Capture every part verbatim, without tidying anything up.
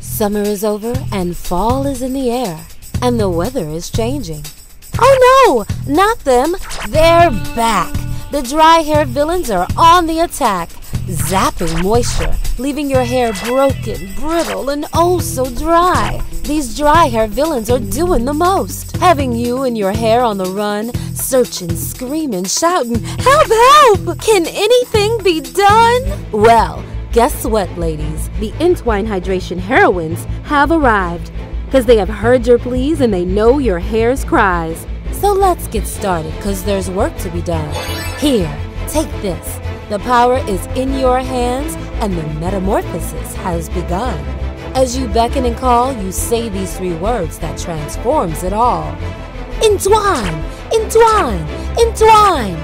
Summer is over and fall is in the air, and the weather is changing. Oh no, not them. They're back. The dry-haired villains are on the attack, zapping moisture, leaving your hair broken, brittle, and oh so dry. These dry-haired villains are doing the most, having you and your hair on the run, searching, screaming, shouting, help, help! Can anything be done? Well, guess what, ladies? The Entwine Hydration heroines have arrived, because they have heard your pleas and they know your hair's cries. So let's get started, because there's work to be done. Here, take this. The power is in your hands, and the metamorphosis has begun. As you beckon and call, you say these three words that transforms it all. Entwine! Entwine! Entwine!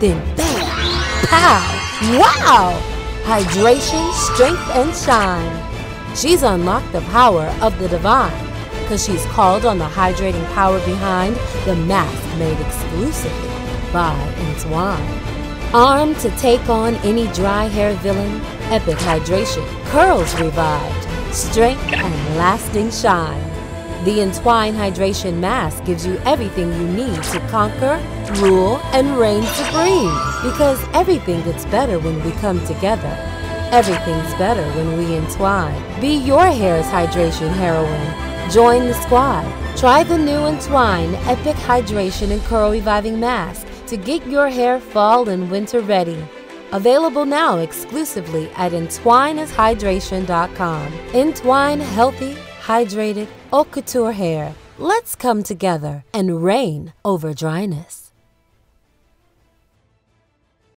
Then bam! Pow! Wow! Hydration, strength, and shine. She's unlocked the power of the divine, because she's called on the hydrating power behind the mask made exclusively by Entwine. Armed to take on any dry hair villain, epic hydration, curls revived, strength and lasting shine. The Entwine Hydration Mask gives you everything you need to conquer, rule, and reign supreme, because everything gets better when we come together. Everything's better when we entwine. Be your hair's hydration heroine. Join the squad. Try the new Entwine Epic Hydration and Curl Reviving Mask to get your hair fall and winter ready. Available now exclusively at Entwine Is Hydration dot com. Entwine healthy, hydrated, haute couture hair. Let's come together and reign over dryness.